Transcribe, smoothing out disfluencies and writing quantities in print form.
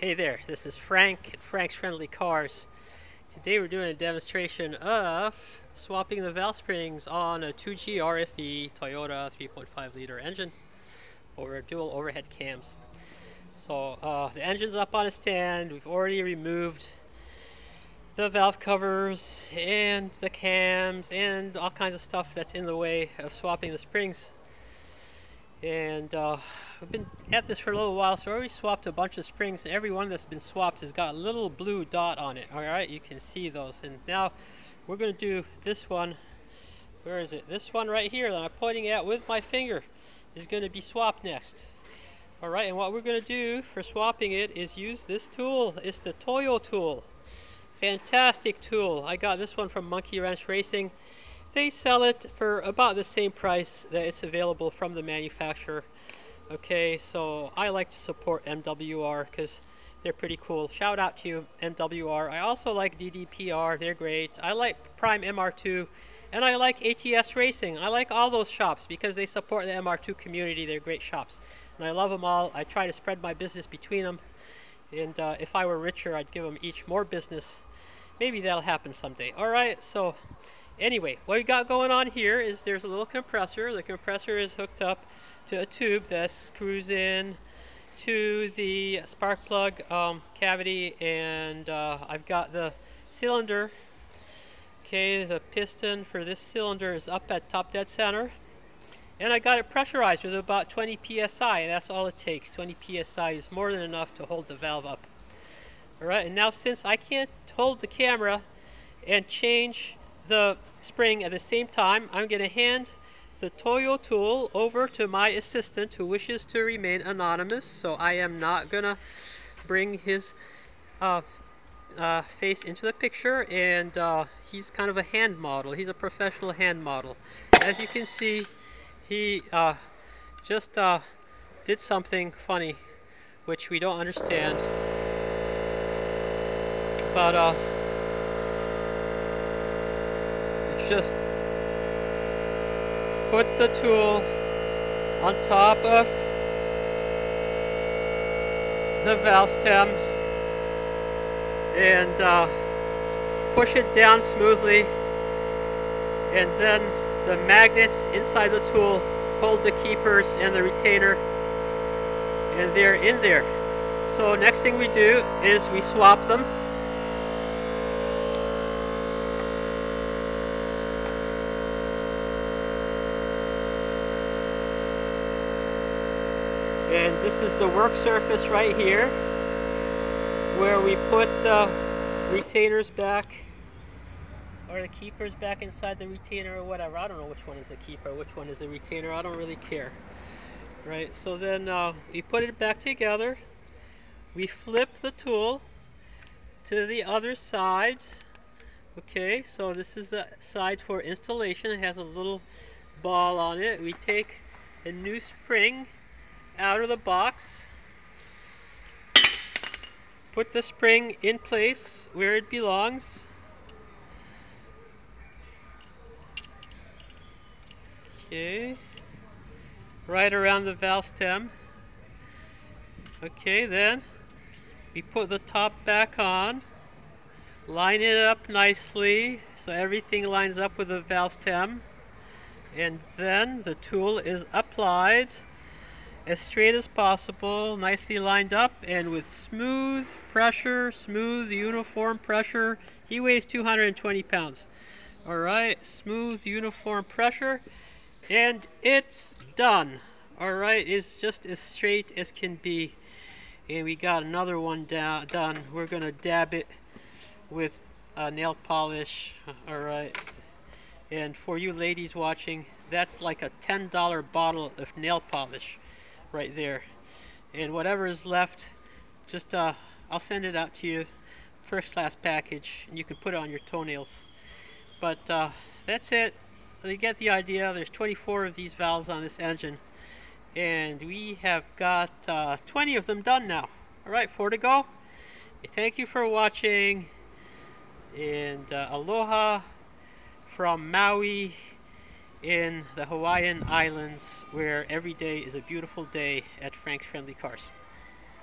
Hey there, this is Frank at Frank's Friendly Cars. Today we're doing a demonstration of swapping the valve springs on a 2GR-FE Toyota 3.5 liter engine over dual overhead cams. So the engine's up on a stand. We've already removed the valve covers and the cams and all kinds of stuff that's in the way of swapping the springs. And we've been at this for a little while, so I already swapped a bunch of springs, and every one that's been swapped has got a little blue dot on it. Alright, you can see those. And now we're going to do this one. Where is it? This one right here that I'm pointing at with my finger is going to be swapped next. Alright, and what we're going to do for swapping it is use this tool. It's the Toyotool. Fantastic tool. I got this one from Monkeywrench Racing. They sell it for about the same price that it's available from the manufacturer. Okay, so I like to support MWR because they're pretty cool. Shout out to you, MWR. I also like DDPR, they're great. I like Prime MR2, and I like ATS Racing. I like all those shops because they support the MR2 community. They're great shops, and I love them all. I try to spread my business between them, and if I were richer, I'd give them each more business. Maybe that'll happen someday. All right, so anyway, what we got going on here is there's a little compressor. The compressor is hooked up to a tube that screws in to the spark plug cavity, and I've got the cylinder. Okay, the piston for this cylinder is up at top dead center, and I got it pressurized with about 20 psi. That's all it takes. 20 psi is more than enough to hold the valve up. All right, and now since I can't hold the camera and change the spring at the same time, I'm going to hand the Toyotool over to my assistant, who wishes to remain anonymous, so I am not going to bring his face into the picture, and he's kind of a hand model. He's a professional hand model. As you can see, he just did something funny, which we don't understand, but just put the tool on top of the valve stem and push it down smoothly, and then the magnets inside the tool hold the keepers and the retainer, and they're in there. So next thing we do is we swap them. And this is the work surface right here where we put the retainers back, or the keepers back inside the retainer, or whatever. I don't know which one is the keeper, which one is the retainer. I don't really care. Right, so then we put it back together. We flip the tool to the other side. Okay, so this is the side for installation. It has a little ball on it. We take a new spring out of the box, put the spring in place where it belongs. Okay, right around the valve stem. Okay, then we put the top back on, line it up nicely so everything lines up with the valve stem, and then the tool is applied as straight as possible, nicely lined up, and with smooth pressure, smooth uniform pressure. He weighs 220 pounds. All right, smooth uniform pressure, and it's done. All right, it's just as straight as can be. And we got another one done. We're gonna dab it with nail polish. All right. And for you ladies watching, that's like a $10 bottle of nail polish right there, and whatever is left, just I'll send it out to you first class package, and you can put it on your toenails. But that's it. You get the idea. There's 24 of these valves on this engine, and we have got 20 of them done now. Alright, 4 to go. Thank you for watching, and aloha from Maui in the Hawaiian Islands, where every day is a beautiful day at Frank's Friendly Cars.